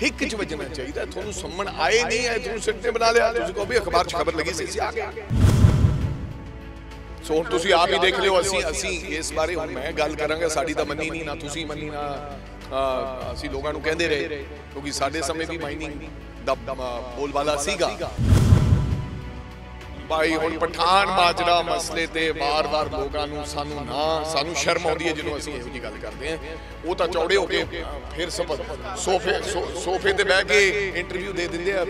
हिक च वजना चाहिए। थोनू सम्मन आए नहीं आए, थोनू सिट ने बना लिया, तुसीं कहो भी अखबार च खबर लगी सी आ गया। सो हुण तुसीं आप ही देख लिओ, असी इस बारे हुण मैं गल करांगा, साडी तां मन्नी नहीं, ना तुसीं मन्नी ना असी लोगां नूं कहंदे रहे, क्योंकि साडे समय भी माइनिंग दा बोलबाला सीगा। भाई हुण पठान माजरा मसले ते बार-बार लोगां नूं सानू शर्म आउंदी है जदों असीं इहो जी गल करदे हां। वो तां चौड़े हो के फिर सोफे ते बैठ के इंटरव्यू दे दिंदे आ।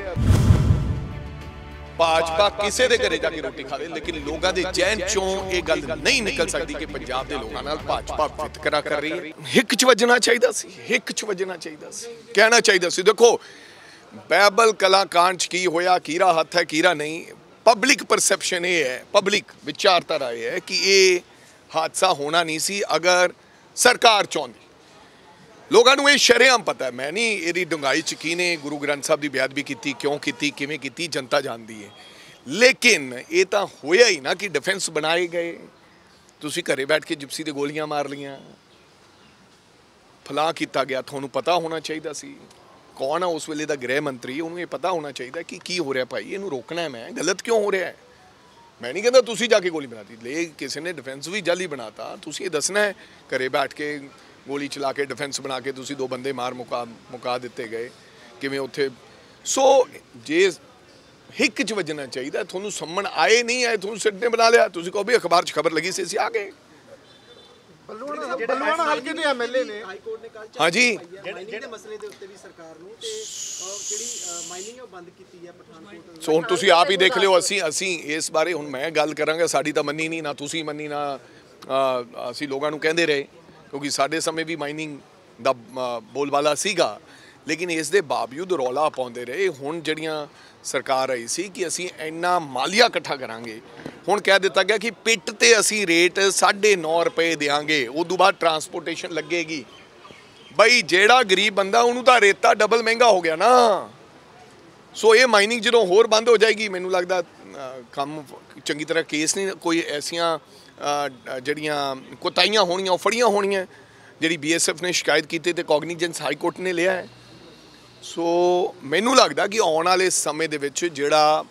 भाजपा किसी के घरे जाके रोटी खावे, लेकिन लोगों के चैन चों ये गल नहीं निकल सकती कि पंजाब के लोगों नाल भाजपा फितकरा कर रही है। हिक च वजना चाहिदा सी, हिक च वजना चाहिदा सी, कहना चाहिदा सी। देखो बाइबल कला कांड की होया, कीरा हथ है कीरा नहीं। पब्लिक परसैप्शन ये है, पब्लिक विचारधारा ये है कि ये हादसा होना नहीं सी अगर सरकार चाहती। लोगों को ये शरेआम पता है, मैं नहीं इसकी डुंगाई च की ने गुरु ग्रंथ साहब की बेअदबी की, क्यों की, किवें की, जनता जानती है। लेकिन ये तो होया ही ना कि डिफेंस बनाए गए, तुसीं घरे बैठ के जिप्सी दे गोलियां मार लिया, फलां किया गया। तुहानू पता होना चाहिए सी कौन है उस वेले का गृह मंत्री, उन्हें पता होना चाहिए कि की हो रहा भाई, इनू रोकना है, मैं गलत क्यों हो रहा है। मैं नहीं कहता तुसीं जाके गोली बनाती, ले किसी ने डिफेंस भी जाली बनाता, तुसीं ये दसना है घरे बैठ के गोली चला के डिफेंस बना के तुसीं दो बंदे मार मुका दिते गए किवें उत्थे। सो जे हिक च वजना चाहिए, तुहानू सम्मन आए नहीं आए, तुहानू सिट ने बना लिया, तुसीं कहो भी अखबार च खबर लगी सी असीं आ गए। सो हुण तुसीं आप ही देख लिओ, असी इस बारे हुण मैं गल करांगा, साडी तां मन्नी नहीं, ना तुसीं मन्नी ना असी लोगां नूं कहंदे रहे, क्योंकि साडे समय भी माइनिंग दा बोलबाला सीगा। लेकिन इस दे बावजूद रौला पाउंदे रहे। हुण जड़ियां सरकार आई सी कि असी इन्ना मालिया इकट्ठा करांगे, हुण कह दिता गया कि पिट ते असी रेट 9.5 रुपए देंगे, उदों बाद ट्रांसपोर्टेशन लगेगी। बई जेड़ा गरीब बंदा उन्होंने तो रेता डबल महंगा हो गया ना। सो ये माइनिंग जो होर बंद हो जाएगी, मैनूं लगदा कम चंगी तरह केस नहीं, कोई ऐसियां जड़ियां कोताहियां होणियां फड़ियां होणियां, जिहड़ी BSF ने शिकायत की तो कॉग्निजेंस हाई कोर्ट ने लिया है। सो मैनूं लगदा कि आउण वाले समय दे विच जिहड़ा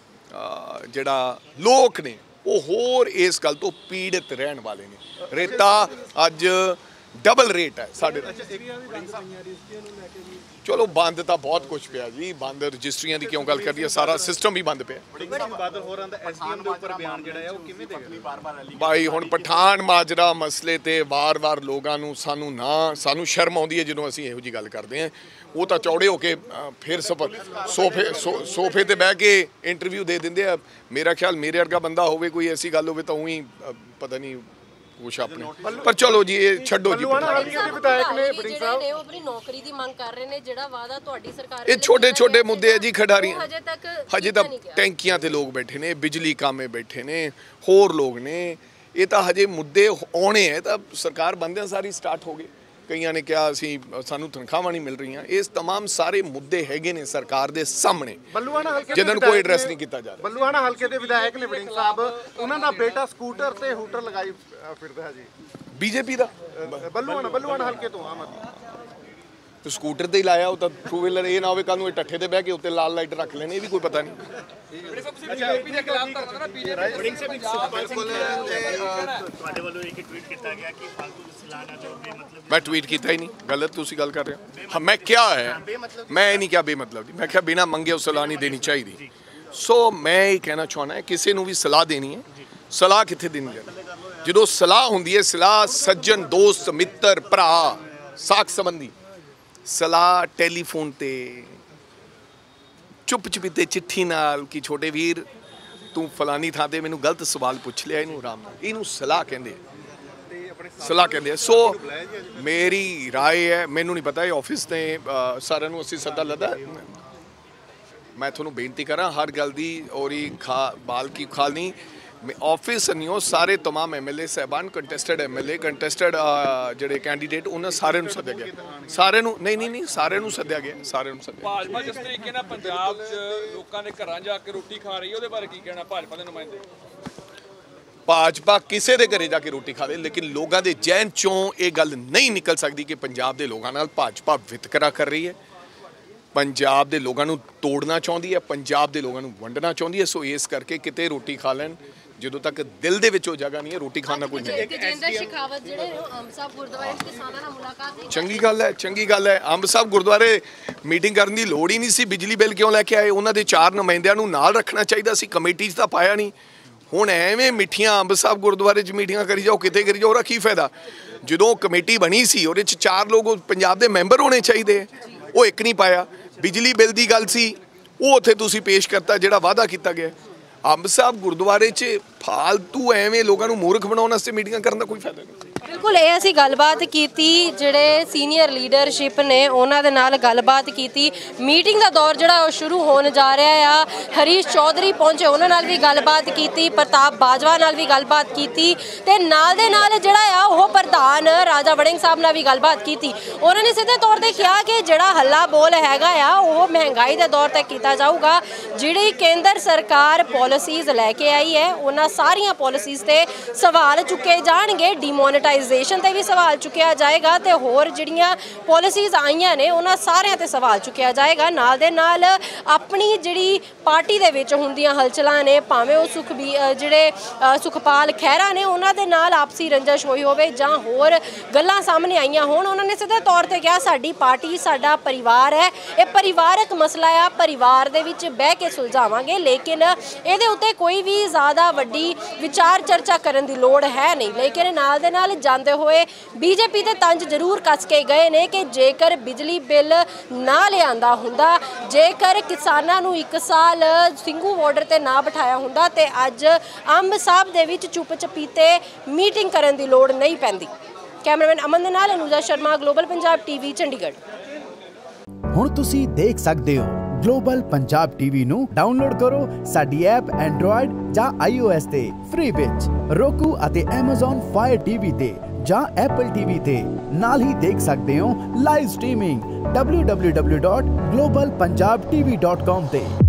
लोक ने वो होर इस गल तो पीड़ित रहन वाले ने। रेता अज डबल रेट है साढ़े। चलो बंद तो बहुत कुछ पिया जी, बंद रजिस्ट्रिया की क्यों गल करिए, सारा सिस्टम भी बंद पे। भाई हुण पठान माजरा मसले ते बार-बार लोगों नूं सानू शर्म आउंदी है जदों असीं इहो जी गल करदे हां। वो तो चौड़े हो के फिर सोफे ते बह के इंटरव्यू दे दिंदे आ। मेरा ख्याल मेरे वर्गा बंदा होवे, कोई ऐसी गल होवे तां उही पता नहीं कुछ अपने। पर चलो जी ये छड्डो जी, ये छोटे छोटे मुद्दे है जी, खिडारियां हजे तक टैंकियां ते लोग बैठे ने, बिजली कामे बैठे ने, होर लोग ने, ये तो हजे मुद्दे आने हैं। तो सरकार बंदियां सारी स्टार्ट हो गए, कईयां ने कहा असी सानू तनखावां नहीं मिल रही, इस तमाम सारे मुद्दे हैगे ने सरकार दे सामने जिन्हां कोई एड्रैस नहीं किया जा रहा। बलूआना हलके दे विधायक ने वड़िंग साहब उन्हां दा बेटा स्कूटर ते हूटर लगाई फिरदा है जी, बीजेपी दा। बलूआना हलके तो आम आदमी स्कूटर ते ही लाया, उह तां टू व्हीलर ये ना होवे कल नूं ठट्ठे ते बह के उत्ते लाल लाइट रख लेने, ये भी कोई पता नहीं। मैं ट्वीट किया ही नहीं, गलत तुसी गल कर रहे हो। हाँ मैं क्या है, मैं नहीं क्या बेमतलब जी, मैं क्या बिना मंगे उस सलाह नहीं देनी चाहिए। सो मैं ये कहना चाहना है, किसी को भी सलाह देनी है, सलाह कितने देनी है, जो सलाह होंगी है सलाह सज्जन दोस्त मित्र भरा साख संबंधी, सलाह टेलीफोन ते चुप चुपीते चिट्ठी नाल कि छोटे वीर तू फलानी थां ते मैनूं गलत सवाल पुछ लिया, इनू आराम नाल, इनू सलाह कहिंदे सलाह कहते हैं। सो मेरी राय है, मैनू नहीं पता, ये ऑफिस ने सारे असी सदा लदा। मैं थोनू बेनती करा हर गल दी और ही खा बाल की खाल नहीं, ऑफिस नहीं सारे तमाम MLA साहबान कंटेस्टेड MLA कंटेस्टेड जोड़े कैंडीडेट उन्हें सारे सद्या गया, सारे नहीं सारे सद्या गया, सारे भाजपा जिस तरीके नाल पंजाब लोगों ने घर जाके रोटी खा रही है, उसदे बारे की कहना भाजपा दे नुमाइंदे। भाजपा किसी के घरे जाके रोटी खावे, लेकिन लोगों के जहन चों ये गल नहीं निकल सकती कि पंजाब के लोगों नाल भाजपा वितकरा कर रही है। पंजाब के लोगों तोड़ना चाहती है, पंजाब के लोगों वंडना चाहती है। सो इस करके कितने रोटी खा लैन, जो तक दिल दे विचों जगह नहीं है रोटी खाना कोई नहीं। चंगी गल है, चंगी गल है। अंब साहब गुरुद्वारे मीटिंग करने की लोड़ ही नहीं सी, बिजली बिल क्यों लैके आए? उन्होंने के 4 नुमाइंदों को नाल रखना चाहिए सी, कमेटी तो पाया नहीं। हुण एवें मिठियां अंब साहब गुरुद्वारे मीटिंग करी जाओ, कितने करी जाओ, की फायदा? जो कमेटी बनी सी उहदे च 4 लोग पंजाब दे मैंबर होने चाहिए, वो एक नहीं पाया। बिजली बिल की गल सी वो उत्थे तुसीं पेश करता जिहड़ा वादा किया गया। अंब साहब गुरुद्वारे च फालतू एवें लोगों मूर्ख बनाने वास्ते मीटिंग करने का कोई फायदा नहीं। बिल्कुल ये असी गलबात की जोड़े सीनियर लीडरशिप ने उन्होंने नाल गलबात की। मीटिंग का दौर जोड़ा शुरू होने जा रहा है। हरीश चौधरी पहुंचे, उन्होंने भी गलबात की, प्रताप बाजवा नाल भी गलबात की, नाल दे नाल जोड़ा वो प्रधान राजा वड़िंग साहब नाल भी गलबात की। उन्होंने सीधे तौर पर कहा कि जोड़ा हल्ला बोल हैगा वो महंगाई के दौर तक किया जाऊगा। जिहड़ी केंद्र सरकार पॉलिसीज लैके आई है उन्होंने सारिया पॉलिसीज से सवाल चुके जाएंगे, डिमोनीटाइज पे भी सवाल चुकया जाएगा, तो होर जिहड़ियां पॉलिसीज आईयां ने उन्हां सारियां ते सवाल चुकया जाएगा। नाल दे नाल अपनी जिहड़ी पार्टी दे विच हुंदियां हलचलां ने, भावें वो सुखपाल खैरा ने, उन्हां दे नाल आपसी रंजश होई होवे जां होर गल्लां सामने आईयां होण, उन्होंने सीधे तौर ते कहा साडी पार्टी साडा परिवार है, ये परिवारक मसला आ, परिवार दे विच बह के सुलझावांगे, लेकिन इहदे उत्ते कोई भी ज़्यादा वड्डी विचार चर्चा करन दी लोड़ है नहीं। लेकिन नाल दे नाल आते हुए बीजेपी के तंज जरूर कस के गए ने कि जेकर बिजली बिल ना लिया होंदा, जेकर किसानों को 1 साल सिंघू बॉर्डर पर ना बिठाया होंदा ते अज अंब साहब दे विच चुप चपीते मीटिंग करने की लोड़ नहीं पैंदी। कैमरामैन अमन दे नाल अनुजा शर्मा, ग्लोबल पंजाब टीवी, चंडीगढ़। हुण तुसी देख सकदे हो ग्लोबल पंजाब टीवी नू डाउनलोड करो साडी ऐप एंड्रॉयड या iOS ते फ्री विच roku अते Amazon Fire TV ते या Apple TV ते। नाल ही देख सकते हो लाइव स्ट्रीमिंग www.globalpunjabtv.com ते।